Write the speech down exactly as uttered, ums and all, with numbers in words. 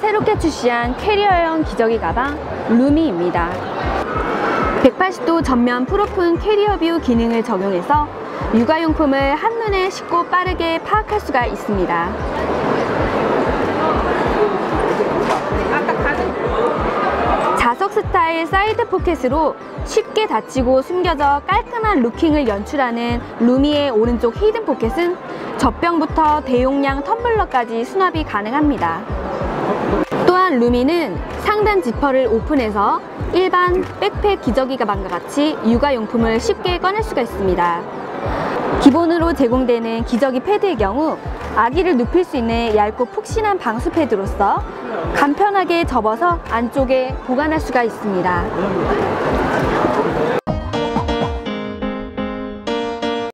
새롭게 출시한 캐리어형 기저귀 가방 루미입니다. 백팔십 도 전면 풀오픈 캐리어 뷰 기능을 적용해서 육아용품을 한눈에 쉽고 빠르게 파악할 수가 있습니다. 자석 스타일 사이드 포켓으로 쉽게 닫히고 숨겨져 깔끔한 루킹을 연출하는 루미의 오른쪽 히든 포켓은 젖병부터 대용량 텀블러까지 수납이 가능합니다. 또한 루미는 상단 지퍼를 오픈해서 일반 백팩 기저귀 가방과 같이 육아용품을 쉽게 꺼낼 수가 있습니다. 기본으로 제공되는 기저귀 패드의 경우 아기를 눕힐 수 있는 얇고 푹신한 방수 패드로서 간편하게 접어서 안쪽에 보관할 수가 있습니다.